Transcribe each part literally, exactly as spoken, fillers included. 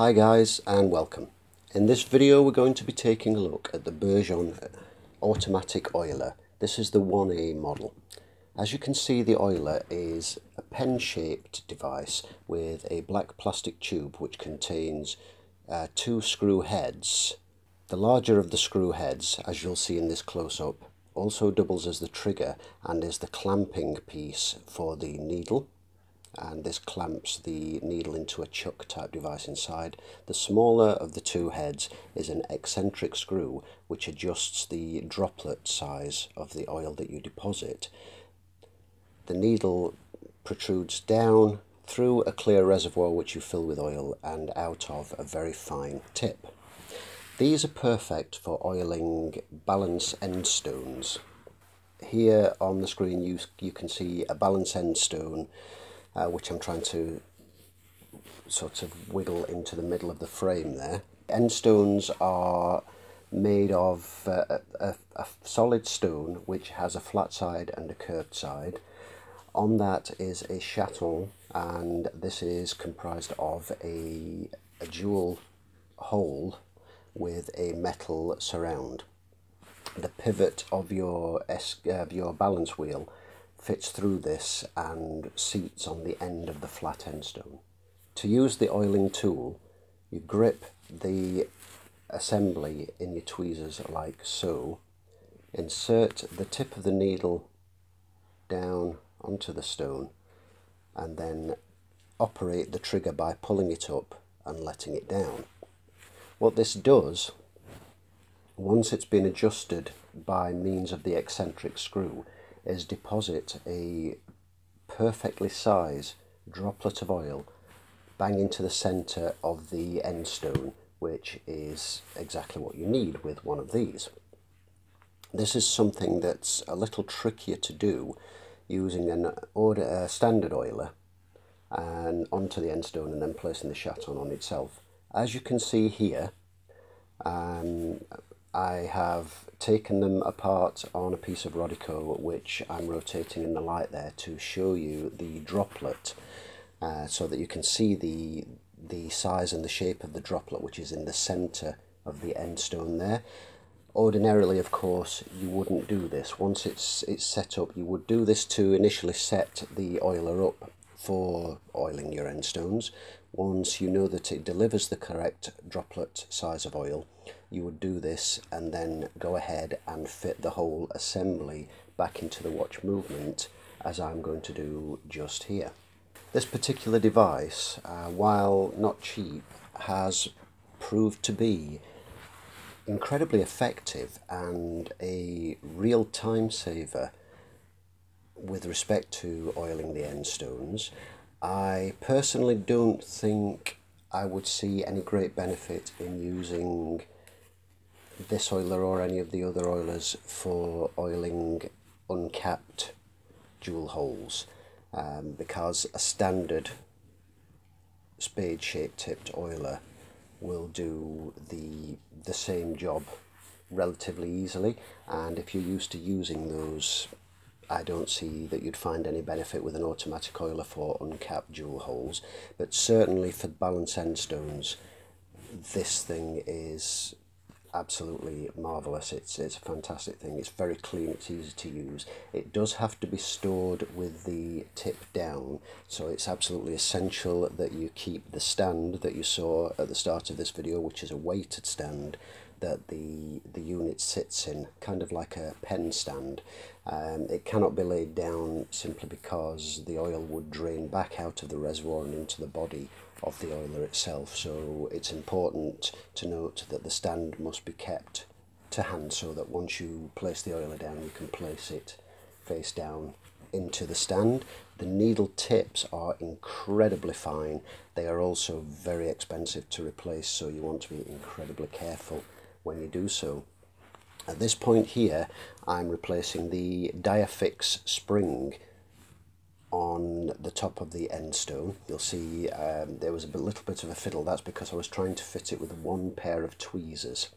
Hi guys and welcome. In this video we're going to be taking a look at the Bergeon automatic oiler. This is the one A model. As you can see, the oiler is a pen-shaped device with a black plastic tube which contains uh, two screw heads. The larger of the screw heads, as you'll see in this close-up, also doubles as the trigger and is the clamping piece for the needle. And this clamps the needle into a chuck type device inside. The smaller of the two heads is an eccentric screw which adjusts the droplet size of the oil that you deposit. The needle protrudes down through a clear reservoir which you fill with oil and out of a very fine tip. These are perfect for oiling balance end stones. Here on the screen you, you can see a balance end stone Uh, which I'm trying to sort of wiggle into the middle of the frame there. End stones are made of uh, a, a solid stone which has a flat side and a curved side. On that is a châton, and this is comprised of a, a dual hole with a metal surround. The pivot of your, of your balance wheel fits through this and seats on the end of the flat end stone. To use the oiling tool, you grip the assembly in your tweezers like so, insert the tip of the needle down onto the stone, and then operate the trigger by pulling it up and letting it down. What this does, once it's been adjusted by means of the eccentric screw, is deposit a perfectly sized droplet of oil bang into the centre of the end stone, which is exactly what you need with one of these. This is something that's a little trickier to do using an order, uh, standard oiler and onto the end stone and then placing the châton on itself. As you can see here, um, I have taken them apart on a piece of Rodico, which I'm rotating in the light there to show you the droplet, uh, so that you can see the, the size and the shape of the droplet, which is in the centre of the end stone there. Ordinarily, of course, you wouldn't do this. Once it's, it's set up, you would do this to initially set the oiler up for oiling your end stones. Once you know that it delivers the correct droplet size of oil, you would do this and then go ahead and fit the whole assembly back into the watch movement, as I'm going to do just here. This particular device, uh, while not cheap, has proved to be incredibly effective and a real time saver with respect to oiling the end stones. I personally don't think I would see any great benefit in using this oiler or any of the other oilers for oiling uncapped jewel holes, um, because a standard spade shaped tipped oiler will do the, the same job relatively easily, and if you're used to using those, I don't see that you'd find any benefit with an automatic oiler for uncapped jewel holes, but certainly for balance end stones, this thing is absolutely marvellous. It's, it's a fantastic thing. It's very clean, it's easy to use. It does have to be stored with the tip down, so it's absolutely essential that you keep the stand that you saw at the start of this video, which is a weighted stand that the the unit sits in, kind of like a pen stand. Um, it cannot be laid down simply because the oil would drain back out of the reservoir and into the body of the oiler itself, so it's important to note that the stand must be kept to hand so that once you place the oiler down, you can place it face down into the stand. The needle tips are incredibly fine. They are also very expensive to replace, so you want to be incredibly careful when you do so. At this point here, I'm replacing the Diafix spring on the top of the end stone. You'll see um, there was a little bit of a fiddle. That's because I was trying to fit it with one pair of tweezers,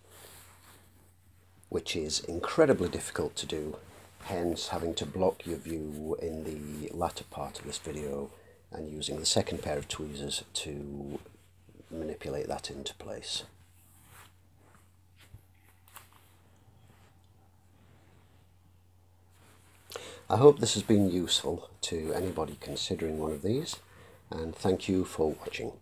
which is incredibly difficult to do, hence having to block your view in the latter part of this video and using the second pair of tweezers to manipulate that into place. I hope this has been useful to anybody considering one of these, and thank you for watching.